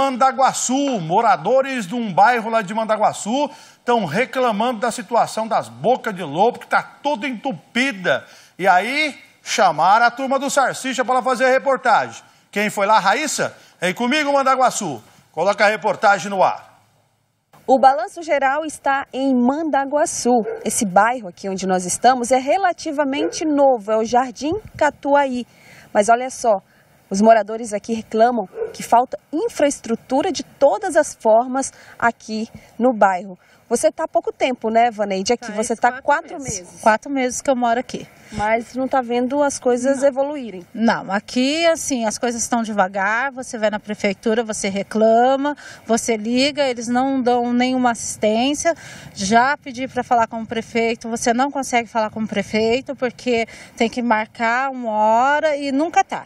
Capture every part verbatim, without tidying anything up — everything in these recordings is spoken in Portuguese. Mandaguaçu. Moradores de um bairro lá de Mandaguaçu estão reclamando da situação das bocas de lobo, que está toda entupida. E aí chamaram a turma do Sarcicha para fazer a reportagem. Quem foi lá, Raíssa? Vem comigo, Mandaguaçu. Coloca a reportagem no ar. O Balanço Geral está em Mandaguaçu. Esse bairro aqui onde nós estamos é relativamente novo, é o Jardim Catuaí. Mas olha só, os moradores aqui reclamam que falta infraestrutura de todas as formas aqui no bairro. Você está há pouco tempo, né, Vaneide, aqui? Você está há quatro, quatro meses. meses. Quatro meses que eu moro aqui. Mas não está vendo as coisas não. evoluírem? Não, aqui, assim, as coisas estão devagar, você vai na prefeitura, você reclama, você liga, eles não dão nenhuma assistência. Já pedi para falar com o prefeito, você não consegue falar com o prefeito, porque tem que marcar uma hora e nunca está.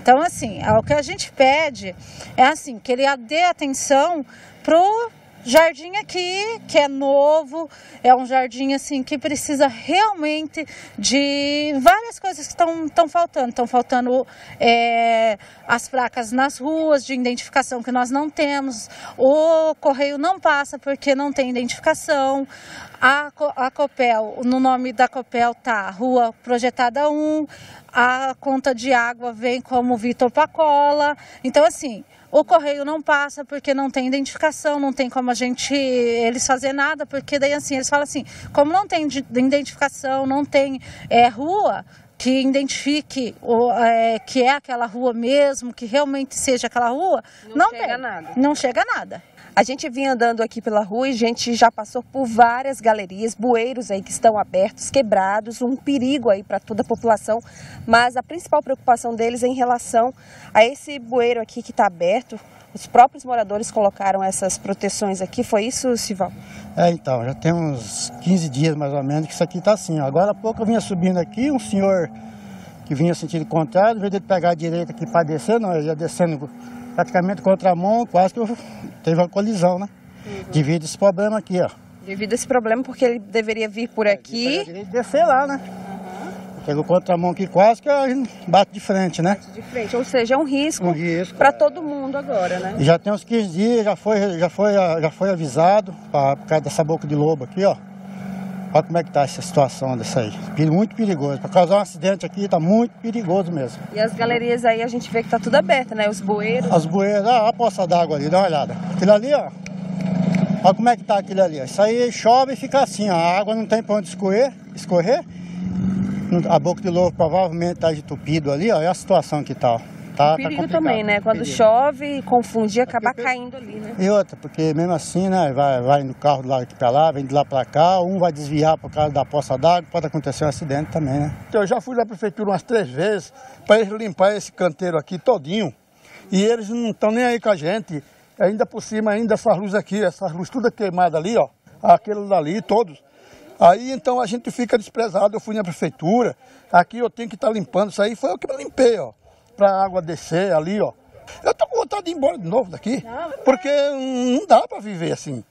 Então, assim, o que a gente pede é, assim, que ele dê atenção pro jardim aqui, que é novo, é um jardim assim que precisa realmente de várias coisas que estão faltando. Estão faltando é, as placas nas ruas de identificação que nós não temos, o correio não passa porque não tem identificação, a, a Copel, no nome da Copel tá Rua Projetada um, a conta de água vem como Vitor Pacola, então assim... O correio não passa porque não tem identificação, não tem como a gente, eles fazer nada, porque daí assim, eles falam assim, como não tem identificação, não tem é, rua que identifique o, é, que é aquela rua mesmo, que realmente seja aquela rua, não, não chega tem, nada. não chega nada. A gente vinha andando aqui pela rua e a gente já passou por várias galerias, bueiros aí que estão abertos, quebrados, um perigo aí para toda a população, mas a principal preocupação deles é em relação a esse bueiro aqui que está aberto. Os próprios moradores colocaram essas proteções aqui, foi isso, Sival? É, então, já tem uns quinze dias mais ou menos que isso aqui está assim, ó. Agora há pouco eu vinha subindo aqui, um senhor que vinha sentido contrário, ao invés de pegar a direita aqui para descer, não, ele ia descendo... praticamente contra a mão, quase que eu teve uma colisão, né? Uhum. Devido a esse problema aqui, ó. Devido a esse problema, porque ele deveria vir por é, aqui. Ele descer lá, né? Uhum. Pegou contra a mão aqui, quase que a gente bate de frente, né? Bate de frente, ou seja, é um risco, um risco para é. todo mundo agora, né? E já tem uns quinze dias, já foi, já foi, já foi avisado, pra, por causa dessa boca de lobo aqui, ó. Olha como é que está essa situação dessa aí. Muito perigoso. Para causar um acidente aqui, está muito perigoso mesmo. E as galerias aí, a gente vê que está tudo aberto, né? Os bueiros. As bueiras. Ah, a poça d'água ali, dá uma olhada. Aquilo ali, ó. Olha como é que está aquilo ali. Isso aí chove e fica assim, ó. A água não tem para onde escorrer. escorrer. A boca de lobo provavelmente está entupido ali, ó. É a situação que está, ó. Tá, o perigo tá também, né? Quando perigo. chove, confunde, acaba caindo ali, né? E outra, porque mesmo assim, né? Vai, vai no carro do lado aqui pra lá, vem de lá pra cá, um vai desviar por causa da poça d'água, pode acontecer um acidente também, né? Eu já fui na prefeitura umas três vezes para eles limpar esse canteiro aqui todinho. E eles não estão nem aí com a gente. Ainda por cima, ainda essas luzes aqui, essas luzes todas queimadas ali, ó. Aqueles dali, todos. Aí então a gente fica desprezado. Eu fui na prefeitura, aqui eu tenho que estar tá limpando isso aí. Foi eu que eu limpei, ó. Para a água descer ali, ó. Eu tô com vontade de ir embora de novo daqui, não, não porque é. não dá para viver assim.